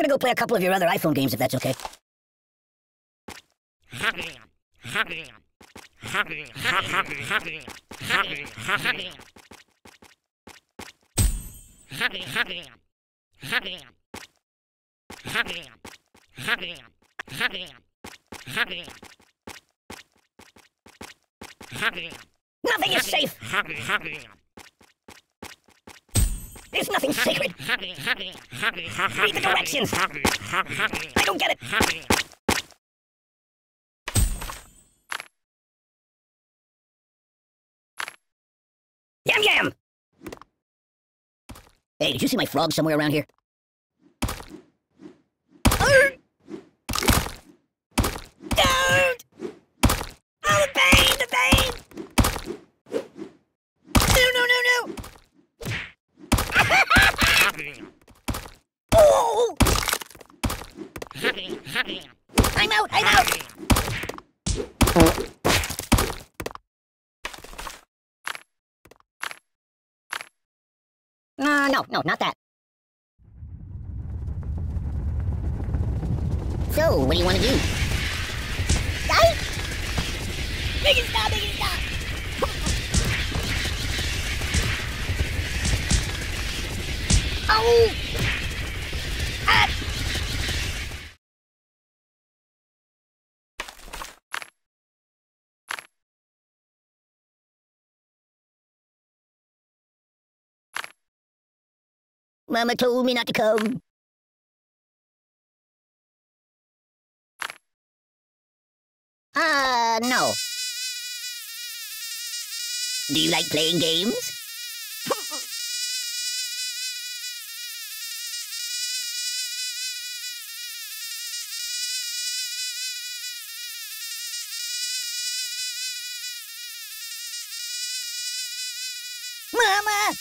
gonna go play a couple of your other iPhone games if that's okay. Nothing is safe! There's nothing sacred! Read the directions! I don't get it! Yam yam! Hey, did you see my frog somewhere around here? Don't! Oh, the pain! The pain! No! Oh! I'm out! No, not that. So, what do you want to do? Die? Make it stop! Ow! Ah! Mama told me not to come. No. Do you like playing games? Mama!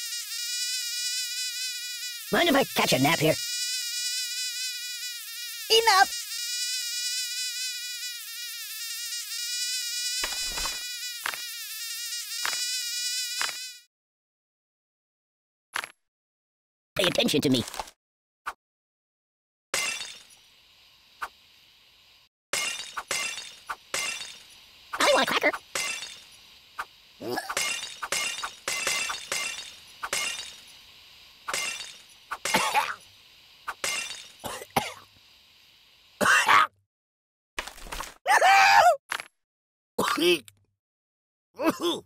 Mind if I catch a nap here? Enough! Pay attention to me. I want a cracker. Woohoo!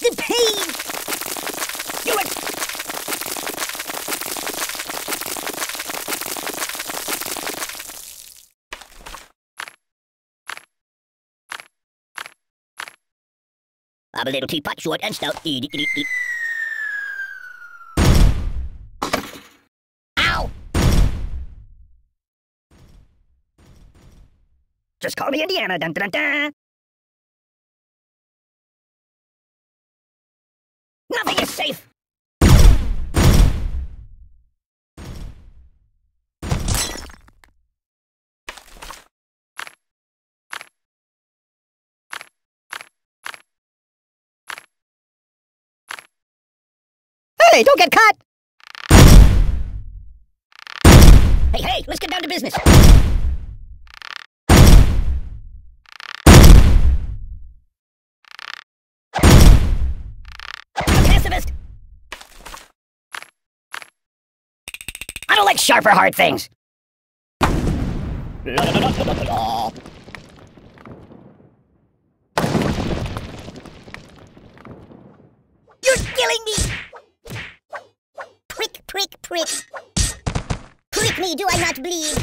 The pain! Do it! I'm a little teapot, short and stout. Eat. Just call me Indiana, dun-dun-dun! Nothing is safe! Hey, don't get caught! Hey, let's get down to business! I don't like sharp or hard things. You're killing me! Prick. Prick me, do I not bleed?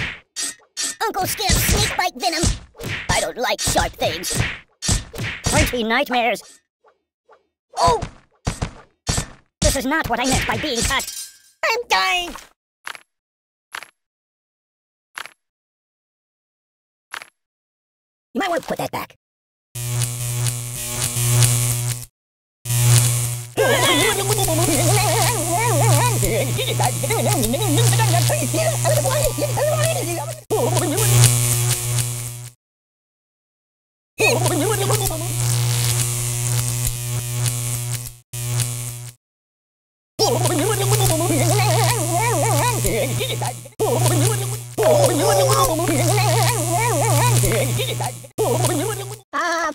Uncle Skip's snake bite venom. I don't like sharp things. 20 nightmares. Oh! This is not what I meant by being cut. I'm dying! You might want to put that back.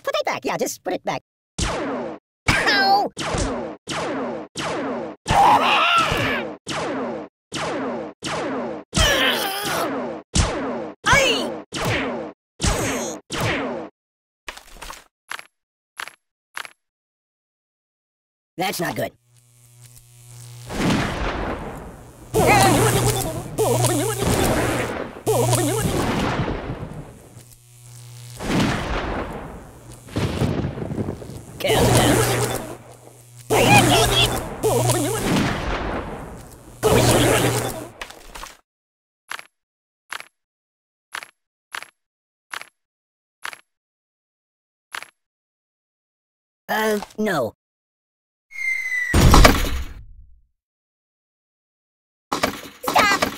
Put it back. Yeah, just put it back. Ow! That's not good. No. Stop!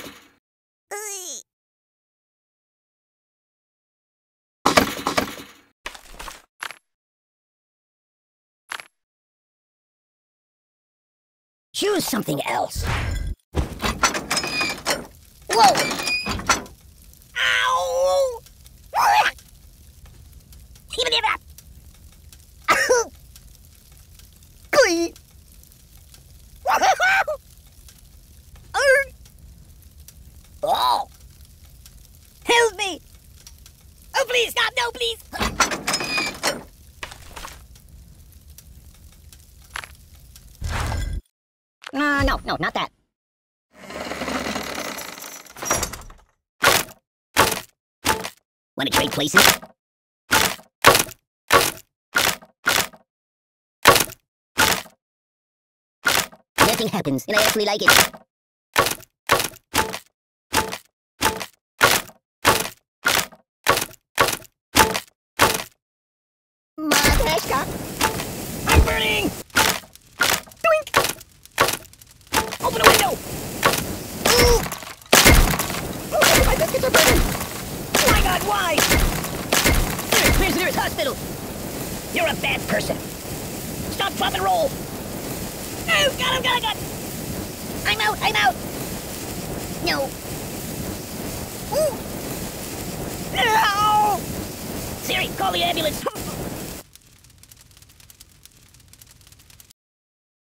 Choose something else. Whoa! Ow! Even it up! Oh! Help me! Oh, please, stop! No, please! No, not that. Want to trade places? Nothing happens, and I actually like it. Madreshka! I'm burning! Doink! Open the window! Ooh, my biscuits are burning! Oh my god, why? There's the nearest hospital! You're a bad person! Stop, drop, and roll! No, got him, got him! I'm out! No. Ooh. No! Siri, call the ambulance!